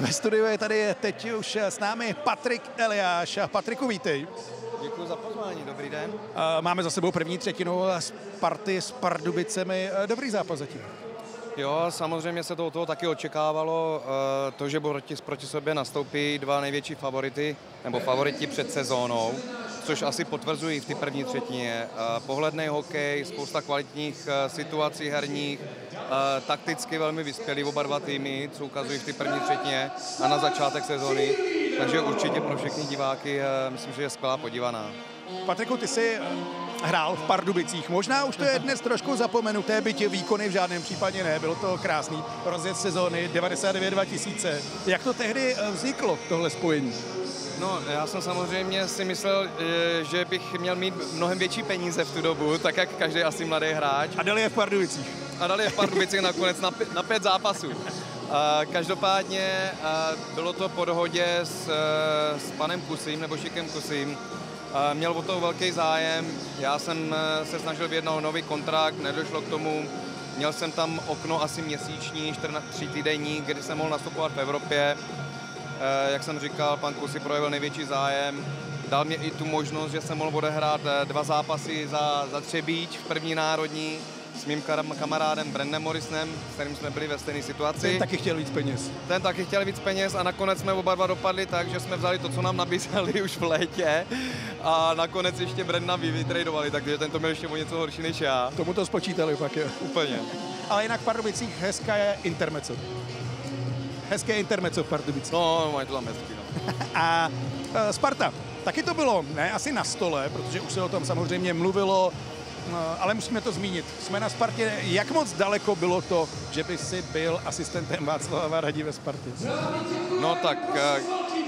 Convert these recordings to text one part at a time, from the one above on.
Ve studiu je tady teď už s námi Patrik Eliáš. Patriku, vítej. Děkuji za pozvání, dobrý den. Máme za sebou první třetinu Sparty s Pardubicemi. Dobrý zápas zatím. Jo, samozřejmě se to od toho taky očekávalo, to, že proti sobě nastoupí dva největší favority, nebo favoriti před sezónou, což asi potvrzují v té první třetině. Pohledný hokej, spousta kvalitních situací herních, takticky velmi vyspělí oba dva týmy, co ukazují v té první třetině a na začátek sezóny. Takže určitě pro všechny diváky myslím, že je skvělá podívaná. Patriku, ty jsi hrál v Pardubicích. Možná už to je dnes trošku zapomenuté, byť výkony v žádném případě ne. Bylo to krásný rozjezd sezóny 99-2000. Jak to tehdy vzniklo, tohle spojení? No, já jsem samozřejmě si myslel, že bych měl mít mnohem větší peníze v tu dobu, tak jak každý asi mladý hráč. A dali je v Pardubicích. A dali je v Pardubicích nakonec na 5 zápasů. Každopádně bylo to po dohodě s panem Kusím, nebo Šikem Kusím. Měl o to velký zájem, já jsem se snažil vyjednat nový kontrakt, nedošlo k tomu. Měl jsem tam okno asi měsíční, 3 týdenní, kdy jsem mohl nastupovat v Evropě. Jak jsem říkal, pan Kusi projevil největší zájem. Dal mě i tu možnost, že jsem mohl odehrát 2 zápasy za Třebíč v první národní s mým kamarádem Brennem Morrissenem, s kterým jsme byli ve stejné situaci. Ten taky chtěl víc peněz. Ten taky chtěl víc peněz a nakonec jsme oba dva dopadli tak, že jsme vzali to, co nám nabízeli už v létě a nakonec ještě Brenna vytradovali, takže ten to měl ještě o něco horší než já. Tomu to spočítali pak, jo. Úplně. Ale jinak v Pardubicích hezké intermezzo. Hezké intermezzo v Pardubicích. No, mají to tam hezký, no. A Sparta, taky to bylo, ne, asi na stole, protože už se o tom samozřejmě mluvilo. No, ale musíme to zmínit. Jsme na Spartě. Jak moc daleko bylo to, že by si byl asistentem Václava Varaďi ve Spartě? No tak,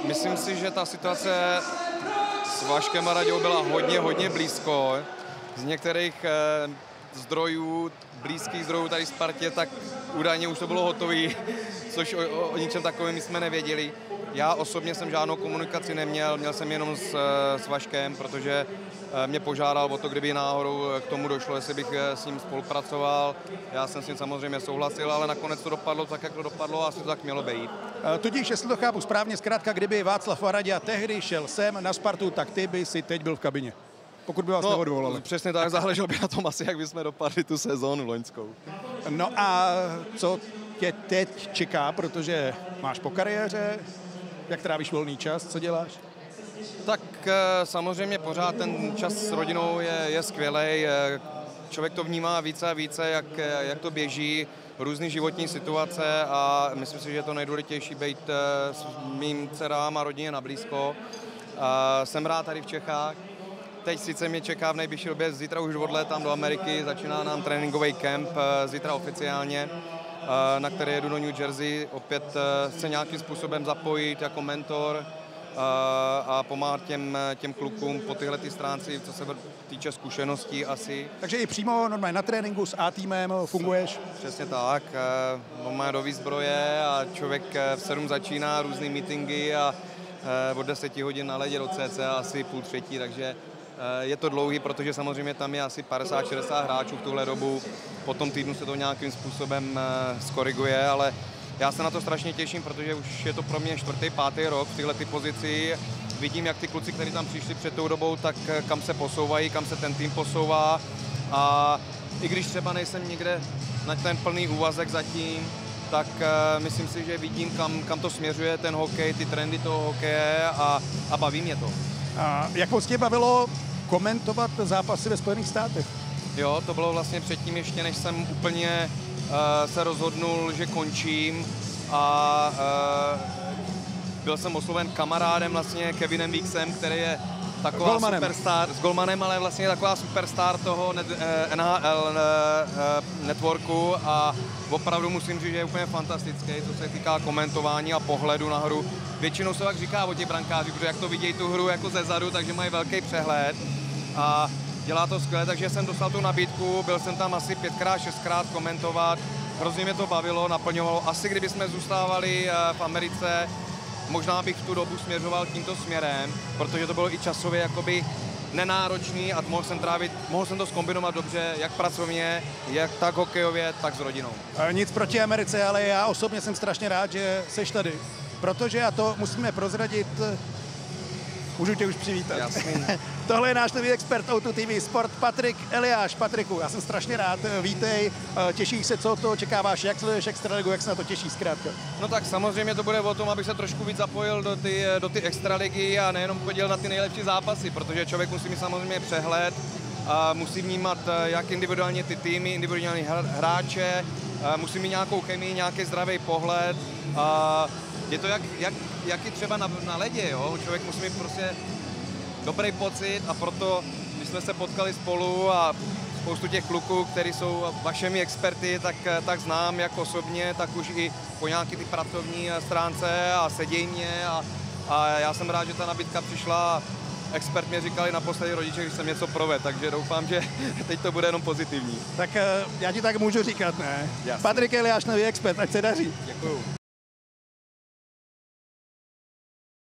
myslím si, že ta situace s Vaškem Varaďou byla hodně blízko. Z některých zdrojů, blízkých zdrojů tady Spartě, tak údajně už to bylo hotové, což o ničem takovém jsme nevěděli. Já osobně jsem žádnou komunikaci neměl, měl jsem jenom s Vaškem, protože mě požádal o to, kdyby náhodou k tomu došlo, jestli bych s ním spolupracoval. Já jsem s ním samozřejmě souhlasil, ale nakonec to dopadlo tak, jak to dopadlo a asi to tak mělo být. Tudíž, jestli to chápu správně, zkrátka, kdyby Václav Varaďa tehdy šel sem na Spartu, tak ty by si teď byl v kabině. Pokud by vás neodvolali. Přesně tak, záleželo by na tom asi, jak bychom dopadli tu sezónu loňskou. No a co tě teď čeká, protože máš po kariéře, jak trávíš volný čas, co děláš? Tak samozřejmě pořád ten čas s rodinou je skvělý. Člověk to vnímá více a více, jak to běží, různé životní situace a myslím si, že je to nejdůležitější být s mým dcerám a rodině nablízko. Jsem rád tady v Čechách. Teď sice mě čeká v nejbližší době, zítra už odlétám do Ameriky, začíná nám tréninkový kemp, zítra oficiálně, na který jedu do New Jersey, opět se nějakým způsobem zapojit jako mentor a pomáhat těm klukům po tyhle stránci, co se týče zkušeností asi. Takže i přímo normálně na tréninku s A týmem funguješ? Přesně tak, má nový zbroje a člověk v 7 začíná různé meetingy a od 10 hodin na ledě do cca asi 2:30, takže je to dlouhý, protože samozřejmě tam je asi 50-60 hráčů v tuhle dobu. Po tom týdnu se to nějakým způsobem skoriguje, ale já se na to strašně těším, protože už je to pro mě 4., 5. rok v této pozici. Vidím, jak ty kluci, kteří tam přišli před tou dobou, tak kam se posouvají, kam se ten tým posouvá. A i když třeba nejsem někde na ten plný úvazek zatím, tak myslím si, že vidím, kam to směřuje ten hokej, ty trendy toho hokeje a baví mě to. A jak moc tě bavilo komentovat zápasy ve Spojených státech? Jo, to bylo vlastně předtím ještě, než jsem úplně se rozhodnul, že končím a byl jsem osloven kamarádem vlastně Kevinem Weekesem, který je taková superstar, s golmanem, ale vlastně taková superstar toho NHL networku a opravdu musím říct, že je úplně fantastický, co se týká komentování a pohledu na hru. Většinou se tak říká o těch brankářích, protože jak to vidějí tu hru jako zezadu, takže mají velký přehled a dělá to skvěle, takže jsem dostal tu nabídku, byl jsem tam asi 5×, 6× komentovat, hrozně mě to bavilo, naplňovalo. Asi kdybychom zůstávali v Americe, možná bych v tu dobu směřoval tímto směrem, protože to bylo i časově jakoby nenáročný a mohl jsem to zkombinovat dobře, jak pracovně, jak tak hokejově, tak s rodinou. Nic proti Americe, ale já osobně jsem strašně rád, že seš tady, protože a to musíme prozradit. Můžu tě už přivítat. Jasně. Tohle je náš nový expert O2 TV Sport, Patrik Eliáš. Patriku, já jsem strašně rád, vítej, těšíš se, co to očekáváš, jak sleduješ extraligu, jak se na to těší zkrátka? No tak samozřejmě to bude o tom, abych se trošku víc zapojil do ty extraligy a nejenom chodil na ty nejlepší zápasy, protože člověk musí mít samozřejmě přehled, musí vnímat jak individuálně ty týmy, individuální hráče, musí mít nějakou chemii, nějaký zdravý pohled. Je to jak je třeba na ledě, jo? Člověk musí mít prostě dobrý pocit a proto, když jsme se potkali spolu a spoustu těch kluků, kteří jsou vašimi experty, tak znám jak osobně, tak už i po nějaké ty pracovní stránce a seděj mě a já jsem rád, že ta nabídka přišla. Expert mě říkali naposledy rodiče, když jsem něco provedl, takže doufám, že teď to bude jenom pozitivní. Tak já ti tak můžu říkat, ne? Jasný. Patrik Eliáš, nový expert, ať se daří. Děkuju.